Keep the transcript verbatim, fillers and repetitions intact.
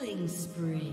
Killing spree.